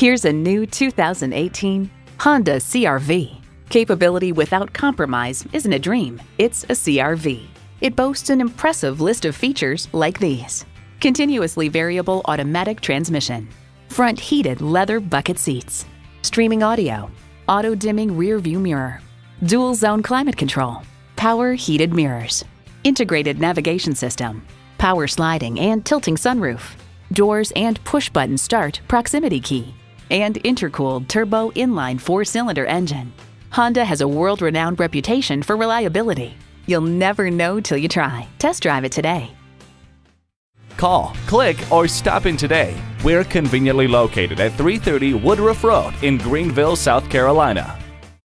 Here's a new 2018 Honda CR-V. Capability without compromise isn't a dream, it's a CR-V. It boasts an impressive list of features like these: continuously variable automatic transmission, front heated leather bucket seats, streaming audio, auto dimming rear view mirror, dual zone climate control, power heated mirrors, integrated navigation system, power sliding and tilting sunroof, doors and push button start proximity key, and intercooled turbo inline 4-cylinder engine. Honda has a world-renowned reputation for reliability. You'll never know till you try. Test drive it today. Call, click, or stop in today. We're conveniently located at 330 Woodruff Road in Greenville, South Carolina.